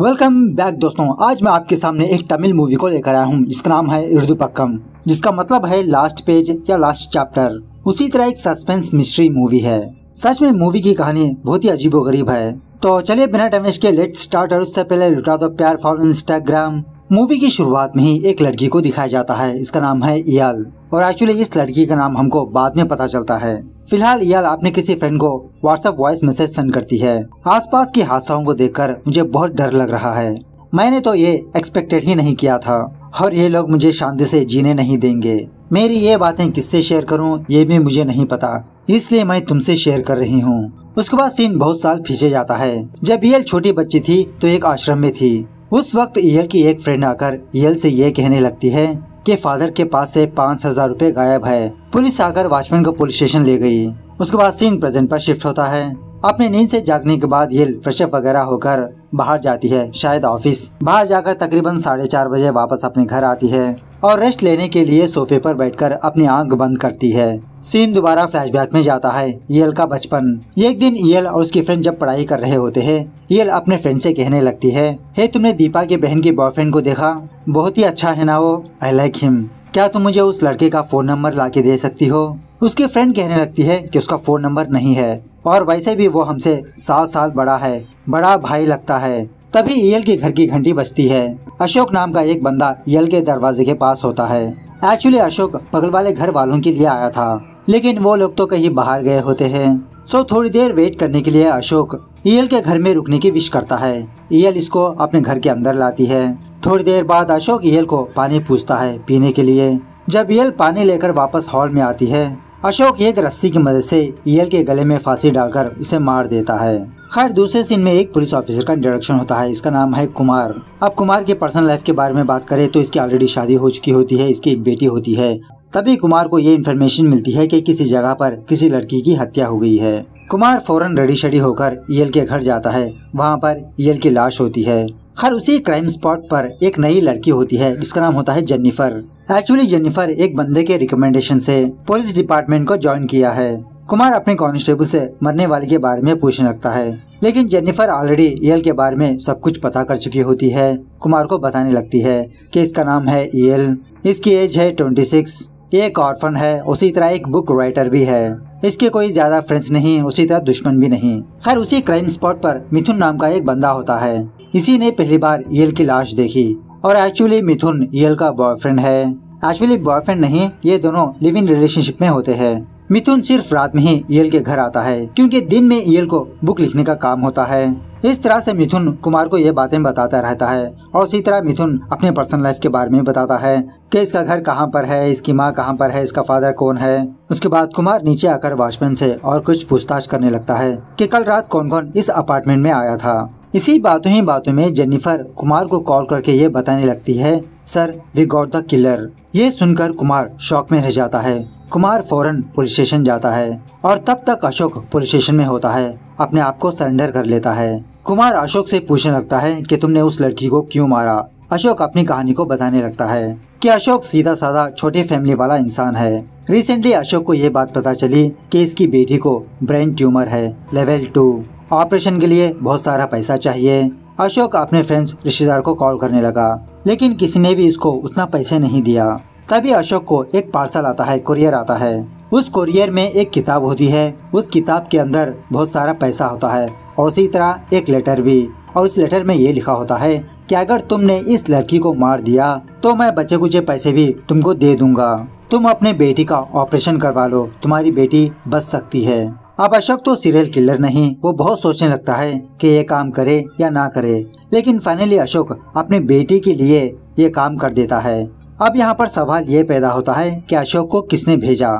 Welcome back दोस्तों, आज मैं आपके सामने एक तमिल मूवी को लेकर आया हूँ जिसका नाम है इरुधि पक्कम, जिसका मतलब है लास्ट पेज या लास्ट चैप्टर। उसी तरह एक सस्पेंस मिस्ट्री मूवी है। सच में मूवी की कहानी बहुत ही अजीबोगरीब है। तो चलिए बिना टाइम वेस्ट किए लेट्स स्टार्ट। और उससे पहले लुटा दो प्यार फॉलो इंस्टाग्राम। मूवी की शुरुआत में ही एक लड़की को दिखाया जाता है, इसका नाम है इयाल। और एक्चुअली इस लड़की का नाम हमको बाद में पता चलता है। फिलहाल इयाल अपने किसी फ्रेंड को व्हाट्सएप वॉइस मैसेज सेंड करती है। आसपास के हादसाओं को देखकर मुझे बहुत डर लग रहा है, मैंने तो ये एक्सपेक्टेड ही नहीं किया था और ये लोग मुझे शांति से जीने नहीं देंगे। मेरी ये बातें किससे शेयर करूँ ये भी मुझे नहीं पता, इसलिए मैं तुमसे शेयर कर रही हूँ। उसके बाद सीन बहुत साल पीछे जाता है। जब इयाल छोटी बच्ची थी तो एक आश्रम में थी। उस वक्त इयाल की एक फ्रेंड आकर इयाल से ये कहने लगती है के फादर के पास से 5,000 रूपए गायब है। पुलिस आकर वॉचमैन को पुलिस स्टेशन ले गई। उसके बाद सीन प्रेजेंट पर शिफ्ट होता है। अपने नींद से जागने के बाद ये फ्रेशअप वगैरह होकर बाहर जाती है, शायद ऑफिस। बाहर जाकर तकरीबन 4:30 बजे वापस अपने घर आती है और रेस्ट लेने के लिए सोफे पर बैठकर अपनी आंख बंद करती है। सीन दोबारा फ्लैशबैक में जाता है, इयाल का बचपन। एक दिन इयाल और उसकी फ्रेंड जब पढ़ाई कर रहे होते हैं, इयाल अपने फ्रेंड से कहने लगती है, हे तुमने दीपा के बहन के बॉयफ्रेंड को देखा? बहुत ही अच्छा है ना वो, आई लाइक हिम। क्या तुम मुझे उस लड़के का फोन नंबर ला के दे सकती हो? उसकी फ्रेंड कहने लगती है कि उसका फोन नंबर नहीं है और वैसे भी वो हमसे 7 साल बड़ा है, बड़ा भाई लगता है। तभी इयाल के घर की घंटी बजती है। अशोक नाम का एक बंदा इयाल के दरवाजे के पास होता है। एक्चुअली अशोक बगल वाले घर वालों के लिए आया था, लेकिन वो लोग तो कहीं बाहर गए होते हैं। सो थोड़ी देर वेट करने के लिए अशोक इयाल के घर में रुकने की विश करता है। इयाल इसको अपने घर के अंदर लाती है। थोड़ी देर बाद अशोक इयाल को पानी पूछता है पीने के लिए। जब इयाल पानी लेकर वापस हॉल में आती है, अशोक एक रस्सी की मदद से इयाल के गले में फांसी डालकर उसे मार देता है। खैर दूसरे सीन में एक पुलिस ऑफिसर का इंट्रोडक्शन होता है, इसका नाम है कुमार। अब कुमार के पर्सनल लाइफ के बारे में बात करें तो इसकी ऑलरेडी शादी हो चुकी होती है, इसकी एक बेटी होती है। तभी कुमार को ये इन्फॉर्मेशन मिलती है कि किसी जगह पर किसी लड़की की हत्या हो गई है। कुमार फौरन रेडी शेडी होकर इयाल के घर जाता है, वहाँ पर इयाल की लाश होती है। खैर उसी क्राइम स्पॉट पर एक नई लड़की होती है जिसका नाम होता है जेनिफर। एक्चुअली जेनिफर एक बंदे के रिकमेंडेशन से पुलिस डिपार्टमेंट को ज्वाइन किया है। कुमार अपने कांस्टेबल से मरने वाले के बारे में पूछने लगता है, लेकिन जेनिफर ऑलरेडी इयाल के बारे में सब कुछ पता कर चुकी होती है। कुमार को बताने लगती है कि इसका नाम है इयाल, इसकी एज है 26, एक ऑर्फन है, उसी तरह एक बुक राइटर भी है। इसके कोई ज्यादा फ्रेंड्स नहीं, उसी तरह दुश्मन भी नहीं। खैर उसी क्राइम स्पॉट पर मिथुन नाम का एक बंदा होता है, इसी ने पहली बार इयाल की लाश देखी। और एक्चुअली मिथुन इयाल का बॉयफ्रेंड है। एक्चुअली बॉयफ्रेंड नहीं, ये दोनों लिव इन रिलेशनशिप में होते हैं। मिथुन सिर्फ रात में ही इयाल के घर आता है, क्योंकि दिन में इयाल को बुक लिखने का काम होता है। इस तरह से मिथुन कुमार को ये बातें बताता रहता है और उसी तरह मिथुन अपने पर्सनल लाइफ के बारे में बताता है कि इसका घर कहाँ पर है, इसकी माँ कहाँ पर है, इसका फादर कौन है। उसके बाद कुमार नीचे आकर वॉचमैन से और कुछ पूछताछ करने लगता है कि कल रात कौन कौन इस अपार्टमेंट में आया था। इसी बातों में जेनिफर कुमार को कॉल करके ये बताने लगती है, sir we got the killer. ये सुनकर कुमार शॉक में रह जाता है। कुमार फौरन पुलिस स्टेशन जाता है और तब तक अशोक पुलिस स्टेशन में होता है, अपने आप को सरेंडर कर लेता है। कुमार अशोक से पूछने लगता है कि तुमने उस लड़की को क्यों मारा। अशोक अपनी कहानी को बताने लगता है कि अशोक सीधा साधा छोटे फैमिली वाला इंसान है। रिसेंटली अशोक को ये बात पता चली कि इसकी बेटी को ब्रेन ट्यूमर है लेवल 2, ऑपरेशन के लिए बहुत सारा पैसा चाहिए। अशोक अपने फ्रेंड्स रिश्तेदार को कॉल करने लगा, लेकिन किसी ने भी इसको उतना पैसे नहीं दिया। तभी अशोक को एक पार्सल आता है, कुरियर आता है। उस कुरियर में एक किताब होती है, उस किताब के अंदर बहुत सारा पैसा होता है और उसी तरह एक लेटर भी। और उस लेटर में ये लिखा होता है कि अगर तुमने इस लड़की को मार दिया तो मैं बचे कुछ पैसे भी तुमको दे दूंगा, तुम अपने बेटी का ऑपरेशन करवा लो, तुम्हारी बेटी बच सकती है। अब अशोक तो सीरियल किलर नहीं, वो बहुत सोचने लगता है कि ये काम करे या ना करे, लेकिन फाइनली अशोक अपने बेटी के लिए ये काम कर देता है। अब यहाँ पर सवाल ये पैदा होता है कि अशोक को किसने भेजा।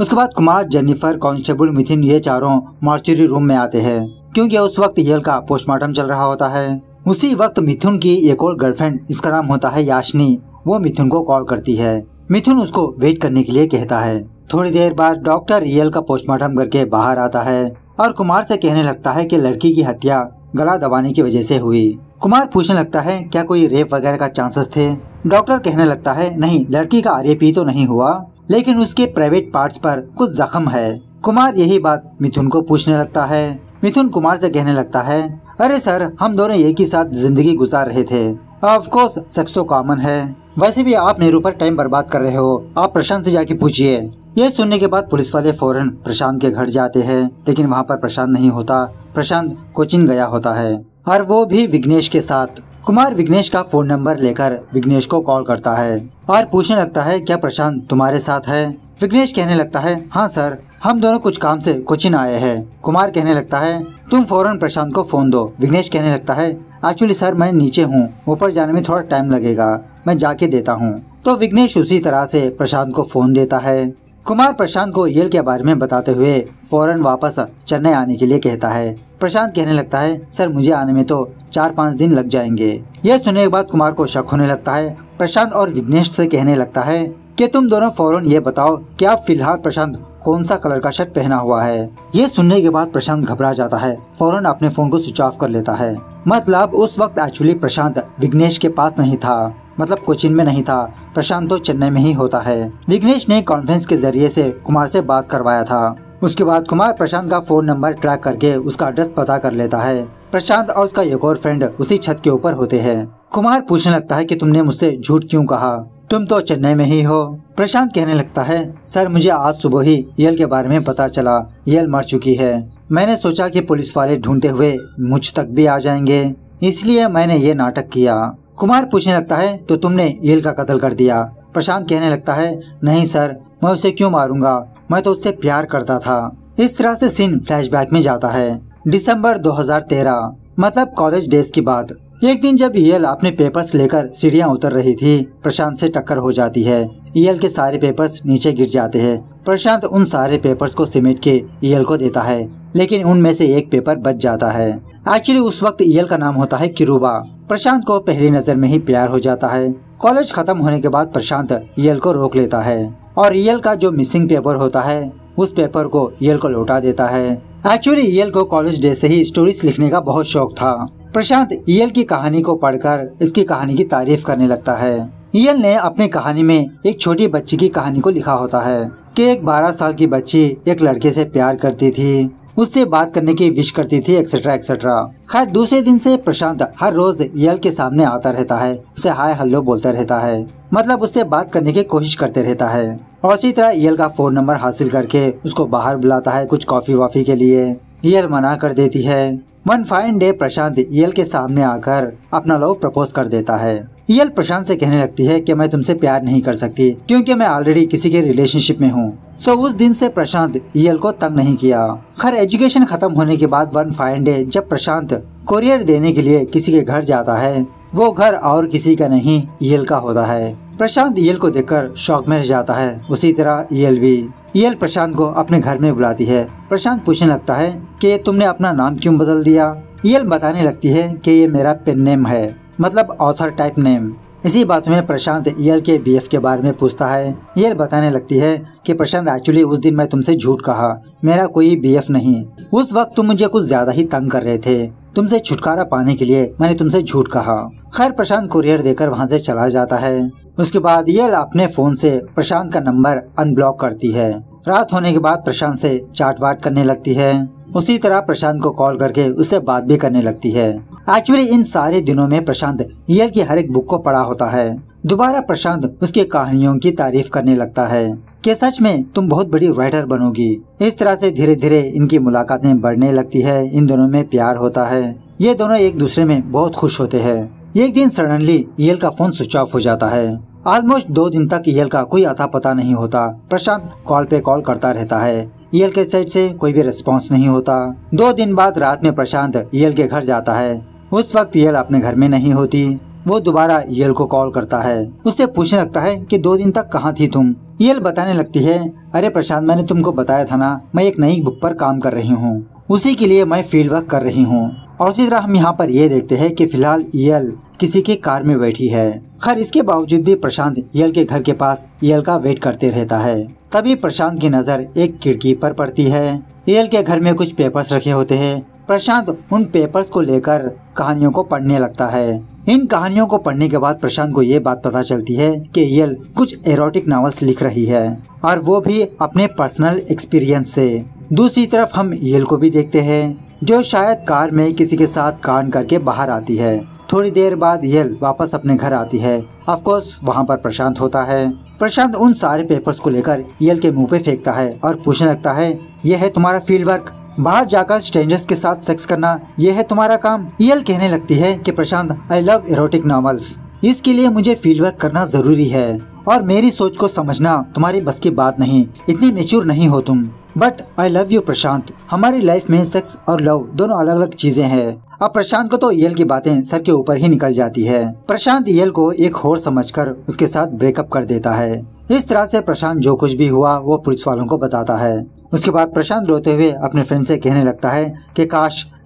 उसके बाद कुमार, जेनिफर, कांस्टेबल मिथुन ये चारों मॉर्चरी रूम में आते हैं, क्योंकि उस वक्त इयाल का पोस्टमार्टम चल रहा होता है। उसी वक्त मिथुन की एक और गर्लफ्रेंड, इसका नाम होता है याशनी, वो मिथुन को कॉल करती है। मिथुन उसको वेट करने के लिए कहता है। थोड़ी देर बाद डॉक्टर इयाल का पोस्टमार्टम करके बाहर आता है और कुमार से कहने लगता है कि लड़की की हत्या गला दबाने की वजह से हुई। कुमार पूछने लगता है क्या कोई रेप वगैरह का चांसेस थे। डॉक्टर कहने लगता है नहीं, लड़की का रेप तो नहीं हुआ, लेकिन उसके प्राइवेट पार्ट्स पर कुछ जख्म है। कुमार यही बात मिथुन को पूछने लगता है। मिथुन कुमार से कहने लगता है अरे सर, हम दोनों एक ही साथ जिंदगी गुजार रहे थे। ऑफ कोर्स सेक्स तो कॉमन है, वैसे भी आप मेरे ऊपर टाइम बर्बाद कर रहे हो, आप प्रशांत से जाके पूछिए। यह सुनने के बाद पुलिस वाले फौरन प्रशांत के घर जाते हैं, लेकिन वहाँ पर प्रशांत नहीं होता। प्रशांत कोचिंग गया होता है और वो भी विग्नेश के साथ। कुमार विग्नेश का फोन नंबर लेकर विग्नेश को कॉल करता है और पूछने लगता है, क्या प्रशांत तुम्हारे साथ है? विग्नेश कहने लगता है, हाँ सर, हम दोनों कुछ काम से कोचिन आए हैं। कुमार कहने लगता है, तुम फौरन प्रशांत को फोन दो। विग्नेश कहने लगता है, एक्चुअली सर मैं नीचे हूँ, ऊपर जाने में थोड़ा टाइम लगेगा, मैं जाके देता हूँ। तो विग्नेश उसी तरह से प्रशांत को फोन देता है। कुमार प्रशांत को येल के बारे में बताते हुए फौरन वापस चेन्नई आने के लिए कहता है। प्रशांत कहने लगता है, सर मुझे आने में तो 4-5 दिन लग जाएंगे। यह सुनने के बाद कुमार को शक होने लगता है। प्रशांत और विग्नेश से कहने लगता है कि तुम दोनों फौरन ये बताओ कि आप फिलहाल प्रशांत कौन सा कलर का शर्ट पहना हुआ है। यह सुनने के बाद प्रशांत घबरा जाता है, फौरन अपने फोन को स्विच ऑफ कर लेता है। मतलब उस वक्त एक्चुअली प्रशांत विग्नेश के पास नहीं था, मतलब कोचिन में नहीं था, प्रशांत तो चेन्नई में ही होता है। विग्नेश ने कॉन्फ्रेंस के जरिए से कुमार से बात करवाया था। उसके बाद कुमार प्रशांत का फोन नंबर ट्रैक करके उसका एड्रेस पता कर लेता है। प्रशांत और उसका एक और फ्रेंड उसी छत के ऊपर होते हैं। कुमार पूछने लगता है कि तुमने मुझसे झूठ क्यों कहा, तुम तो चेन्नई में ही हो। प्रशांत कहने लगता है, सर मुझे आज सुबह ही यल के बारे में पता चला, यल मर चुकी है। मैंने सोचा कि पुलिस वाले ढूंढते हुए मुझ तक भी आ जाएंगे, इसलिए मैंने ये नाटक किया। कुमार पूछने लगता है, तो तुमने यल का कत्ल कर दिया? प्रशांत कहने लगता है, नहीं सर, मैं उसे क्यों मारूंगा, मैं तो उससे प्यार करता था। इस तरह से सीन फ्लैशबैक में जाता है। दिसंबर 2013 मतलब कॉलेज डेज की बात। एक दिन जब यल अपने पेपर्स लेकर सीढ़ियां उतर रही थी, प्रशांत से टक्कर हो जाती है। यल के सारे पेपर्स नीचे गिर जाते हैं। प्रशांत उन सारे पेपर्स को समेट के यल को देता है, लेकिन उनमें से एक पेपर बच जाता है। एक्चुअली उस वक्त यल का नाम होता है किरूबा। प्रशांत को पहली नजर में ही प्यार हो जाता है। कॉलेज खत्म होने के बाद प्रशांत यल को रोक लेता है और यल का जो मिसिंग पेपर होता है उस पेपर को यल को लौटा देता है। एक्चुअली यल को कॉलेज डे से ही स्टोरीज लिखने का बहुत शौक था। प्रशांत यल की कहानी को पढ़कर इसकी कहानी की तारीफ करने लगता है। यल ने अपनी कहानी में एक छोटी बच्ची की कहानी को लिखा होता है कि एक 12 साल की बच्ची एक लड़के से प्यार करती थी, उससे बात करने की विश करती थी, एक्सेट्रा एक्सेट्रा। खैर दूसरे दिन से प्रशांत हर रोज यल के सामने आता रहता है, उसे हाय हेलो बोलता रहता है, मतलब उससे बात करने की कोशिश करते रहता है। और इसी तरह यल का फोन नंबर हासिल करके उसको बाहर बुलाता है कुछ कॉफी वाफी के लिए। यल मना कर देती है। वन फाइन डे प्रशांत यल के सामने आकर अपना लव प्रपोज कर देता है। यल प्रशांत से कहने लगती है कि मैं तुमसे प्यार नहीं कर सकती क्योंकि मैं ऑलरेडी किसी के रिलेशनशिप में हूँ। सो उस दिन से प्रशांत यल को तंग नहीं किया। खैर एजुकेशन खत्म होने के बाद वन फाइन डे जब प्रशांत कोरियर देने के लिए किसी के घर जाता है, वो घर और किसी का नहीं यल का होता है। प्रशांत यल को देखकर शॉक में रह जाता है, उसी तरह यल भी। यल प्रशांत को अपने घर में बुलाती है। प्रशांत पूछने लगता है कि तुमने अपना नाम क्यों बदल दिया? यल बताने लगती है कि ये मेरा पेन नेम है, मतलब ऑथर टाइप नेम। इसी बात में प्रशांत यल के बीएफ के बारे में पूछता है। यल बताने लगती है कि प्रशांत एक्चुअली उस दिन मैं तुमसे झूठ कहा, मेरा कोई बीएफ नहीं। उस वक्त तुम मुझे कुछ ज्यादा ही तंग कर रहे थे, तुमसे छुटकारा पाने के लिए मैंने तुमसे झूठ कहा। खैर प्रशांत कुरियर देकर वहाँ से चला जाता है। उसके बाद यल अपने फोन से प्रशांत का नंबर अनब्लॉक करती है। रात होने के बाद प्रशांत से चाट वाट करने लगती है। उसी तरह प्रशांत को कॉल करके उससे बात भी करने लगती है। एक्चुअली इन सारे दिनों में प्रशांत यल की हर एक बुक को पढ़ा होता है। दोबारा प्रशांत उसकी कहानियों की तारीफ करने लगता है कि सच में तुम बहुत बड़ी राइटर बनोगी। इस तरह से धीरे धीरे इनकी मुलाकातें बढ़ने लगती है। इन दोनों में प्यार होता है, ये दोनों एक दूसरे में बहुत खुश होते हैं। एक दिन सडनली यल का फोन स्विच ऑफ हो जाता है। ऑलमोस्ट 2 दिन तक यल का कोई अता पता नहीं होता। प्रशांत कॉल पे कॉल करता रहता है, यल के साइड से कोई भी रिस्पॉन्स नहीं होता। 2 दिन बाद रात में प्रशांत यल के घर जाता है। उस वक्त यल अपने घर में नहीं होती। वो दोबारा यल को कॉल करता है, उससे पूछने लगता है कि 2 दिन तक कहाँ थी तुम? यल बताने लगती है, अरे प्रशांत मैंने तुमको बताया था ना, मैं एक नई बुक पर काम कर रही हूँ, उसी के लिए मैं फील्ड वर्क कर रही हूँ। और इसी तरह हम यहाँ पर ये देखते हैं कि फिलहाल यल किसी के कार में बैठी है। खैर इसके बावजूद भी प्रशांत यल के घर के पास यल का वेट करते रहता है। तभी प्रशांत की नज़र एक खिड़की पर पड़ती है। यल के घर में कुछ पेपर्स रखे होते हैं। प्रशांत उन पेपर्स को लेकर कहानियों को पढ़ने लगता है। इन कहानियों को पढ़ने के बाद प्रशांत को ये बात पता चलती है कि यल कुछ एरोटिक नावल्स लिख रही है, और वो भी अपने पर्सनल एक्सपीरियंस से। दूसरी तरफ हम यल को भी देखते हैं। जो शायद कार में किसी के साथ कांड करके बाहर आती है। थोड़ी देर बाद यल वापस अपने घर आती है। ऑफकोर्स वहाँ पर प्रशांत होता है। प्रशांत उन सारे पेपर्स को लेकर यल के मुंह पे फेंकता है और पूछने लगता है, यह है तुम्हारा फील्ड वर्क? बाहर जाकर स्ट्रेंजर्स के साथ सेक्स करना, यह है तुम्हारा काम? यल कहने लगती है कि Prashant, I love erotic novels, इसके लिए मुझे फील्ड वर्क करना जरूरी है और मेरी सोच को समझना तुम्हारी बस की बात नहीं, इतनी मैच्योर नहीं हो तुम। But I love you Prashant, हमारी लाइफ में सेक्स और लव दोनों अलग अलग चीजें हैं। अब प्रशांत को तो यल की बातें सर के ऊपर ही निकल जाती है। प्रशांत यल को एक होर समझकर उसके साथ ब्रेकअप कर देता है। इस तरह से प्रशांत जो कुछ भी हुआ वो पुलिस वालों को बताता है। उसके बाद प्रशांत रोते हुए अपने फ्रेंड से कहने लगता है कि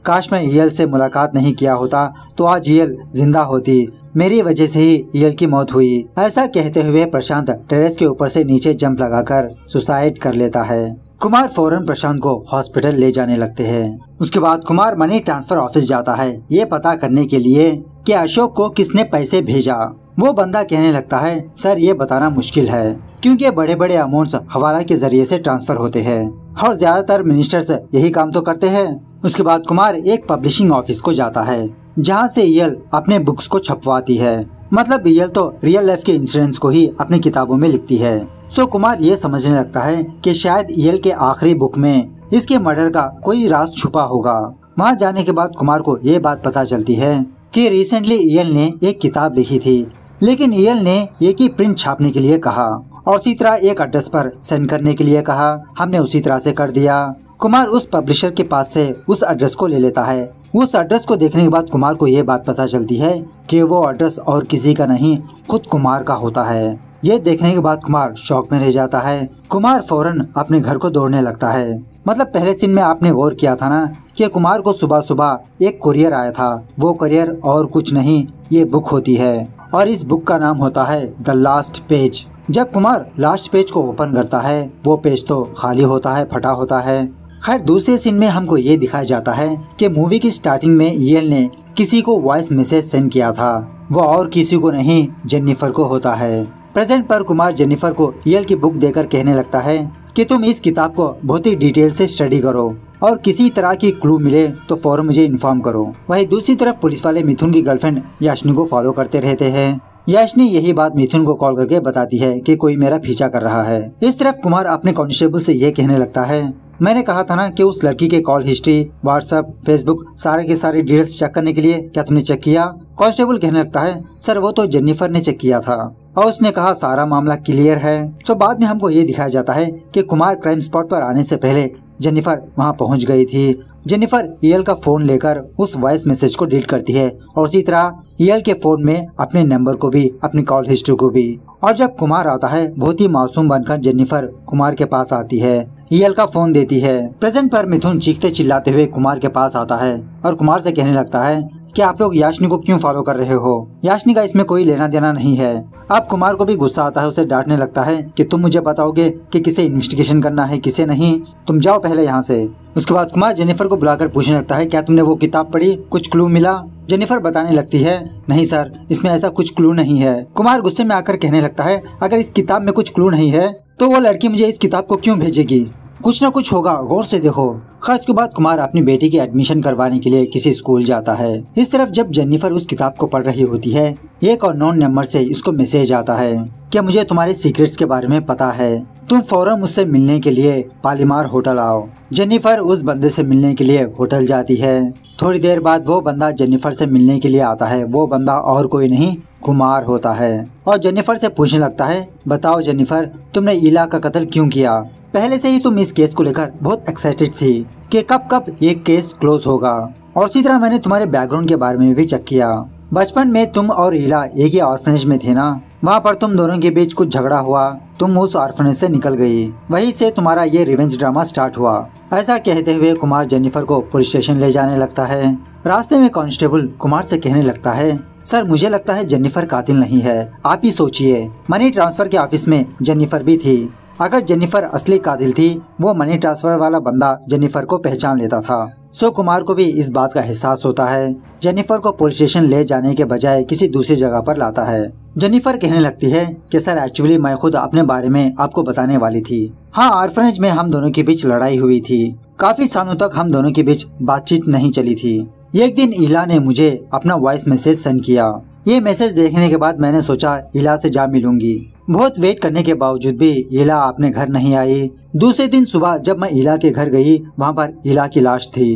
काश मैं यल से मुलाकात नहीं किया होता तो आज यल जिंदा होती, मेरी वजह से ही यल की मौत हुई। ऐसा कहते हुए प्रशांत टेरेस के ऊपर से नीचे जंप लगाकर सुसाइड कर लेता है। कुमार फौरन प्रशांत को हॉस्पिटल ले जाने लगते हैं। उसके बाद कुमार मनी ट्रांसफर ऑफिस जाता है ये पता करने के लिए कि अशोक को किसने पैसे भेजा। वो बंदा कहने लगता है, सर ये बताना मुश्किल है क्योंकि बड़े बड़े अमाउंट्स हवाला के जरिए से ट्रांसफर होते हैं और ज्यादातर मिनिस्टर्स यही काम तो करते हैं। उसके बाद कुमार एक पब्लिशिंग ऑफिस को जाता है जहाँ से यल अपने बुक्स को छपवाती है। मतलब यल तो रियल लाइफ के इंसिडेंट्स को ही अपनी किताबों में लिखती है। सो कुमार ये समझने लगता है कि शायद यल के आखिरी बुक में इसके मर्डर का कोई राज छुपा होगा। वहाँ जाने के बाद कुमार को ये बात पता चलती है कि रिसेंटली यल ने एक किताब लिखी थी, लेकिन यल ने एक ही प्रिंट छापने के लिए कहा और उसी तरह एक एड्रेस पर सेंड करने के लिए कहा। हमने उसी तरह से कर दिया। कुमार उस पब्लिशर के पास से उस एड्रेस को ले लेता है। उस एड्रेस को देखने के बाद कुमार को ये बात पता चलती है कि वो एड्रेस और किसी का नहीं खुद कुमार का होता है। ये देखने के बाद कुमार शॉक में रह जाता है। कुमार फौरन अपने घर को दौड़ने लगता है। मतलब पहले सीन में आपने गौर किया था ना कि कुमार को सुबह सुबह एक कुरियर आया था। वो कुरियर और कुछ नहीं, ये बुक होती है और इस बुक का नाम होता है द लास्ट पेज। जब कुमार लास्ट पेज को ओपन करता है वो पेज तो खाली होता है, फटा होता है। खैर दूसरे सीन में हमको ये दिखाया जाता है कि मूवी की स्टार्टिंग में यल ने किसी को वॉइस मैसेज सेंड किया था। वो और किसी को नहीं, जेनिफर को होता है। प्रेजेंट पर कुमार जेनिफर को यल की बुक देकर कहने लगता है कि तुम इस किताब को बहुत ही डिटेल से स्टडी करो और किसी तरह की क्लू मिले तो फौरन मुझे इन्फॉर्म करो। वहीं दूसरी तरफ पुलिस वाले मिथुन की गर्लफ्रेंड याशनी को फॉलो करते रहते हैं। याशनी यही बात मिथुन को कॉल करके बताती है कि कोई मेरा पीछा कर रहा है। इस तरफ कुमार अपने कांस्टेबल से ये कहने लगता है, मैंने कहा था ना कि उस लड़की के कॉल हिस्ट्री, व्हाट्सएप, फेसबुक सारे के सारे डिटेल्स चेक करने के लिए, क्या तुमने चेक किया? कांस्टेबल कहने लगता है, सर वो तो जेनिफर ने चेक किया था और उसने कहा सारा मामला क्लियर है। तो बाद में हमको ये दिखाया जाता है कि कुमार क्राइम स्पॉट पर आने से पहले जेनिफर वहाँ पहुँच गई थी। जेनिफर यल का फोन लेकर उस वॉइस मैसेज को डिलीट करती है और इसी तरह यल के फोन में अपने नंबर को भी, अपनी कॉल हिस्ट्री को भी। और जब कुमार आता है बहुत ही मासूम बनकर जेनिफर कुमार के पास आती है, यल का फोन देती है। प्रेजेंट पर मिथुन चीखते चिल्लाते हुए कुमार के पास आता है और कुमार से कहने लगता है कि आप लोग याशनी को क्यों फॉलो कर रहे हो? याशनी का इसमें कोई लेना देना नहीं है। अब कुमार को भी गुस्सा आता है, उसे डांटने लगता है कि तुम मुझे बताओगे कि किसे इन्वेस्टिगेशन करना है किसे नहीं, तुम जाओ पहले यहाँ से। उसके बाद कुमार जेनिफर को बुलाकर पूछने लगता है, क्या तुमने वो किताब पढ़ी, कुछ क्लू मिला? जेनिफर बताने लगती है, नहीं सर इसमें ऐसा कुछ क्लू नहीं है। कुमार गुस्से में आकर कहने लगता है, अगर इस किताब में कुछ क्लू नहीं है तो वो लड़की मुझे इस किताब को क्यों भेजेगी? कुछ न कुछ होगा, गौर से देखो। खैर उसके बाद कुमार अपनी बेटी की एडमिशन करवाने के लिए किसी स्कूल जाता है। इस तरफ जब जेनिफर उस किताब को पढ़ रही होती है, एक और नॉन नंबर से इसको मैसेज आता है कि मुझे तुम्हारे सीक्रेट्स के बारे में पता है, तुम फौरन मुझसे मिलने के लिए पालीमार होटल आओ। जेनिफर उस बंदे से मिलने के लिए होटल जाती है। थोड़ी देर बाद वो बंदा जेनिफर से मिलने के लिए आता है। वो बंदा और कोई नहीं, कुमार होता है। और जेनिफर से पूछने लगता है, बताओ जेनिफर तुमने ईला का कत्ल क्यों किया? पहले से ही तुम इस केस को लेकर बहुत एक्साइटेड थी कि कब कब ये केस क्लोज होगा और इसी तरह मैंने तुम्हारे बैकग्राउंड के बारे में भी चेक किया। बचपन में तुम और ईला एक ही ऑर्फनेज में थे ना, वहाँ पर तुम दोनों के बीच कुछ झगड़ा हुआ, तुम उस ऑर्फनेज से निकल गई, वहीं से तुम्हारा ये रिवेंज ड्रामा स्टार्ट हुआ। ऐसा कहते हुए कुमार जेनिफर को पुलिस स्टेशन ले जाने लगता है। रास्ते में कांस्टेबल कुमार से कहने लगता है, सर मुझे लगता है जेनिफर कातिल नहीं है, आप ही सोचिए। मनी ट्रांसफर के ऑफिस में जेनिफर भी थी अगर जेनिफर असली कातिल थी, वो मनी ट्रांसफर वाला बंदा जेनिफर को पहचान लेता था। सो कुमार को भी इस बात का एहसास होता है। जेनिफर को पुलिस स्टेशन ले जाने के बजाय किसी दूसरी जगह पर लाता है। जेनिफर कहने लगती है कि सर एक्चुअली मैं खुद अपने बारे में आपको बताने वाली थी। हाँ, ऑर्फनेज में हम दोनों के बीच लड़ाई हुई थी। काफी सालों तक हम दोनों के बीच बातचीत नहीं चली थी। एक दिन इला ने मुझे अपना वॉइस मैसेज सेंड किया। ये मैसेज देखने के बाद मैंने सोचा इला से जा मिलूंगी। बहुत वेट करने के बावजूद भी इला अपने घर नहीं आई। दूसरे दिन सुबह जब मैं इला के घर गई, वहाँ पर इला की लाश थी।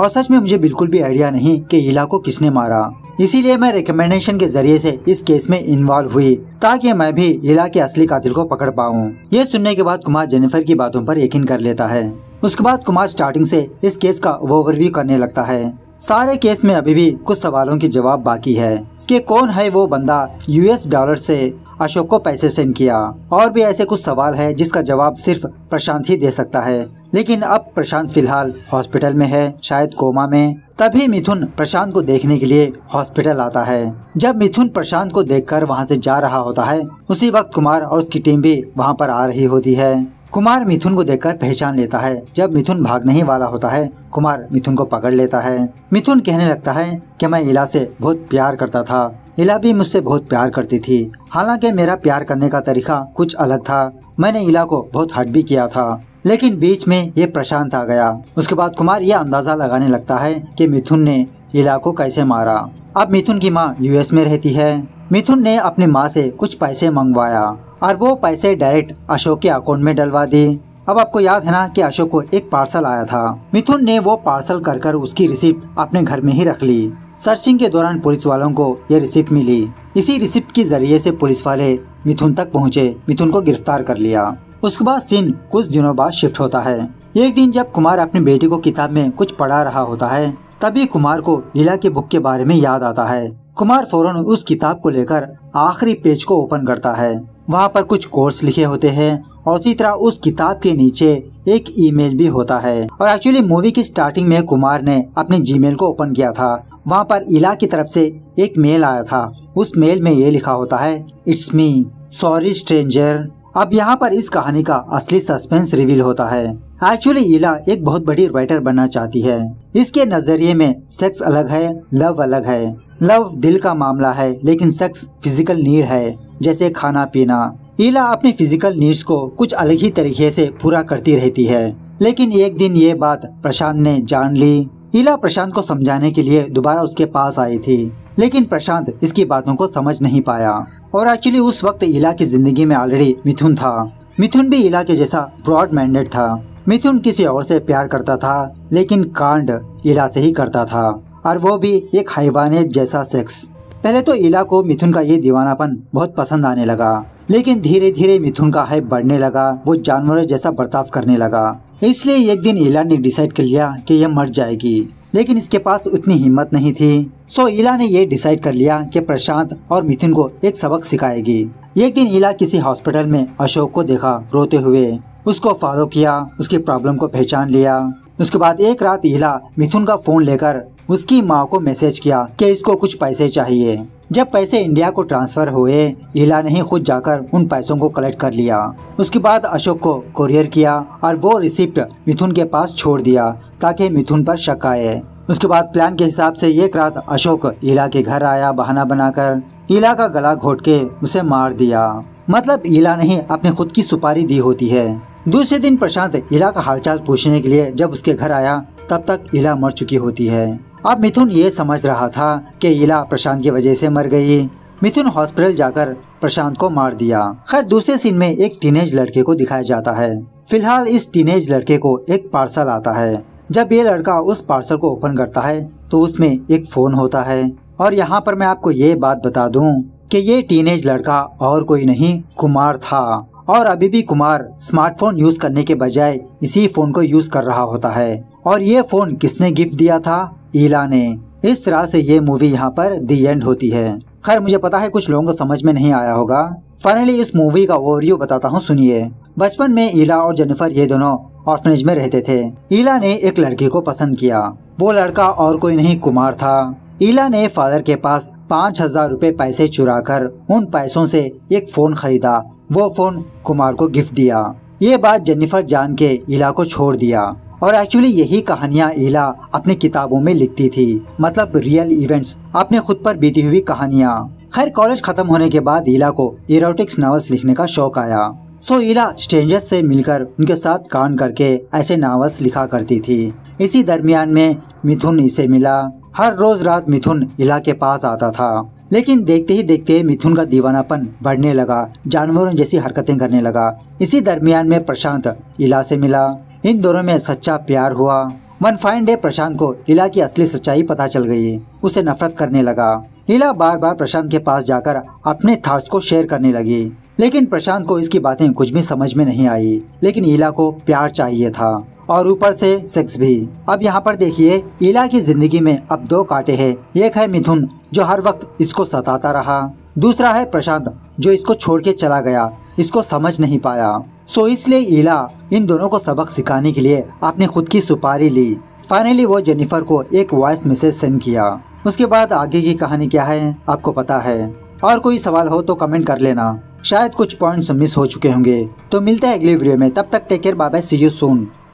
और सच में मुझे बिल्कुल भी आइडिया नहीं कि इला को किसने मारा। इसीलिए मैं रिकमेंडेशन के जरिए से इस केस में इन्वॉल्व हुई ताकि मैं भी इला के असली कातिल को पकड़ पाऊँ। ये सुनने के बाद कुमार जेनिफर की बातों पर यकीन कर लेता है। उसके बाद कुमार स्टार्टिंग से इस केस का ओवरव्यू करने लगता है। सारे केस में अभी भी कुछ सवालों के जवाब बाकी है कि कौन है वो बंदा यूएस डॉलर से अशोक को पैसे सेंड किया। और भी ऐसे कुछ सवाल है जिसका जवाब सिर्फ प्रशांत ही दे सकता है। लेकिन अब प्रशांत फिलहाल हॉस्पिटल में है, शायद कोमा में। तभी मिथुन प्रशांत को देखने के लिए हॉस्पिटल आता है। जब मिथुन प्रशांत को देखकर वहां से जा रहा होता है, उसी वक्त कुमार और उसकी टीम भी वहां पर आ रही होती है। कुमार मिथुन को देखकर पहचान लेता है। जब मिथुन भागने ही वाला होता है, कुमार मिथुन को पकड़ लेता है। मिथुन कहने लगता है कि मैं इला से बहुत प्यार करता था, इला भी मुझसे बहुत प्यार करती थी। हालांकि मेरा प्यार करने का तरीका कुछ अलग था। मैंने इला को बहुत हर्ट भी किया था, लेकिन बीच में ये प्रशांत आ गया। उसके बाद कुमार यह अंदाजा लगाने लगता है कि मिथुन ने इला को कैसे मारा। अब मिथुन की माँ यूएस में रहती है। मिथुन ने अपनी माँ से कुछ पैसे मंगवाया और वो पैसे डायरेक्ट अशोक के अकाउंट में डलवा दी। अब आपको याद है ना कि अशोक को एक पार्सल आया था। मिथुन ने वो पार्सल कर कर उसकी रिसिप्ट अपने घर में ही रख ली। सर्चिंग के दौरान पुलिस वालों को ये रिसिप्ट मिली। इसी रिसिप्ट के जरिए से पुलिस वाले मिथुन तक पहुँचे, मिथुन को गिरफ्तार कर लिया। उसके बाद सीन कुछ दिनों बाद शिफ्ट होता है। एक दिन जब कुमार अपनी बेटी को किताब में कुछ पढ़ा रहा होता है, तभी कुमार को इला के बुक के बारे में याद आता है। कुमार फौरन उस किताब को लेकर आखिरी पेज को ओपन करता है। वहाँ पर कुछ कोर्स लिखे होते हैं और इसी तरह उस किताब के नीचे एक ईमेल भी होता है। और एक्चुअली मूवी की स्टार्टिंग में कुमार ने अपने जीमेल को ओपन किया था। वहाँ पर इला की तरफ से एक मेल आया था। उस मेल में ये लिखा होता है, इट्स मी सॉरी स्ट्रेंजर। अब यहाँ पर इस कहानी का असली सस्पेंस रिवील होता है। एक्चुअली इला एक बहुत बड़ी राइटर बनना चाहती है। इसके नजरिए में सेक्स अलग है, लव अलग है। लव दिल का मामला है, लेकिन सेक्स फिजिकल नीड है, जैसे खाना पीना। इला अपने फिजिकल नीड्स को कुछ अलग ही तरीके से पूरा करती रहती है। लेकिन एक दिन ये बात प्रशांत ने जान ली। इला प्रशांत को समझाने के लिए दोबारा उसके पास आई थी, लेकिन प्रशांत इसकी बातों को समझ नहीं पाया। और एक्चुअली उस वक्त इला की जिंदगी में ऑलरेडी मिथुन था। मिथुन भी इला के जैसा ब्रॉड माइंडेड था। मिथुन किसी और से प्यार करता था, लेकिन कांड इला से ही करता था, और वो भी एक हैवानियत जैसा सेक्स। पहले तो इला को मिथुन का ये दीवानापन बहुत पसंद आने लगा, लेकिन धीरे धीरे मिथुन का हाइप बढ़ने लगा। वो जानवरों जैसा बर्ताव करने लगा। इसलिए एक दिन इला ने डिसाइड कर लिया कि यह मर जाएगी, लेकिन इसके पास उतनी हिम्मत नहीं थी। सो इला ने यह डिसाइड कर लिया कि प्रशांत और मिथुन को एक सबक सिखाएगी। एक दिन इला किसी हॉस्पिटल में अशोक को देखा रोते हुए। उसको फॉलो किया, उसकी प्रॉब्लम को पहचान लिया। उसके बाद एक रात इला मिथुन का फोन लेकर उसकी माँ को मैसेज किया कि इसको कुछ पैसे चाहिए। जब पैसे इंडिया को ट्रांसफर हुए, इला ने ही खुद जाकर उन पैसों को कलेक्ट कर लिया। उसके बाद अशोक को कोरियर किया और वो रिसिप्ट मिथुन के पास छोड़ दिया ताकि मिथुन पर शक आए। उसके बाद प्लान के हिसाब से एक रात अशोक इला के घर आया, बहाना बनाकर इला का गला घोट के उसे मार दिया। मतलब इला ने अपने खुद की सुपारी दी होती है। दूसरे दिन प्रशांत इला का हालचाल पूछने के लिए जब उसके घर आया, तब तक इला मर चुकी होती है। अब मिथुन ये समझ रहा था कि इला प्रशांत की वजह से मर गई। मिथुन हॉस्पिटल जाकर प्रशांत को मार दिया। खैर, दूसरे सीन में एक टीनेज लड़के को दिखाया जाता है। फिलहाल इस टीनेज लड़के को एक पार्सल आता है। जब ये लड़का उस पार्सल को ओपन करता है तो उसमें एक फोन होता है। और यहाँ पर मैं आपको ये बात बता दूँ कि ये टीनेज लड़का और कोई नहीं कुमार था। और अभी भी कुमार स्मार्टफोन यूज करने के बजाय इसी फोन को यूज कर रहा होता है। और ये फोन किसने गिफ्ट दिया था? इला ने। इस तरह से ये मूवी यहाँ पर दी एंड होती है। खैर, मुझे पता है कुछ लोगों को समझ में नहीं आया होगा। फाइनली इस मूवी का ओवरव्यू बताता हूँ, सुनिए। बचपन में इला और जेनिफर ये दोनों ऑर्फनेज में रहते थे। इला ने एक लड़के को पसंद किया। वो लड़का और कोई नहीं कुमार था। इला ने फादर के पास 5,000 रुपए पैसे चुरा कर उन पैसों से एक फोन खरीदा। वो फोन कुमार को गिफ्ट दिया। ये बात जेनिफर जान के इला को छोड़ दिया। और एक्चुअली यही कहानियाँ इला अपनी किताबों में लिखती थी, मतलब रियल इवेंट्स, अपने खुद पर बीती हुई कहानियाँ। खैर कॉलेज खत्म होने के बाद इला को इरोटिक्स नावल्स लिखने का शौक आया। सो इला स्ट्रेंजर्स से मिलकर उनके साथ काम करके ऐसे नावल्स लिखा करती थी। इसी दरमियान में मिथुन इसे मिला। हर रोज रात मिथुन इला के पास आता था, लेकिन देखते ही देखते मिथुन का दीवानापन बढ़ने लगा, जानवरों जैसी हरकतें करने लगा। इसी दरमियान में प्रशांत इला से मिला, इन दोनों में सच्चा प्यार हुआ। वन फाइन डे प्रशांत को इला की असली सच्चाई पता चल गई, उसे नफरत करने लगा। इला बार बार प्रशांत के पास जाकर अपने थॉट्स को शेयर करने लगी, लेकिन प्रशांत को इसकी बातें कुछ भी समझ में नहीं आई। लेकिन इला को प्यार चाहिए था और ऊपर से सेक्स भी। अब यहाँ पर देखिए इला की जिंदगी में अब दो कांटे हैं। एक है मिथुन जो हर वक्त इसको सताता रहा, दूसरा है प्रशांत जो इसको छोड़ के चला गया, इसको समझ नहीं पाया। सो इसलिए इला इन दोनों को सबक सिखाने के लिए अपने खुद की सुपारी ली। फाइनली वो जेनिफर को एक वॉइस मैसेज सेंड किया। उसके बाद आगे की कहानी क्या है आपको पता है। और कोई सवाल हो तो कमेंट कर लेना, शायद कुछ पॉइंट्स मिस हो चुके होंगे। तो मिलते हैं अगले वीडियो में, तब तक take care, bye bye, see you soon.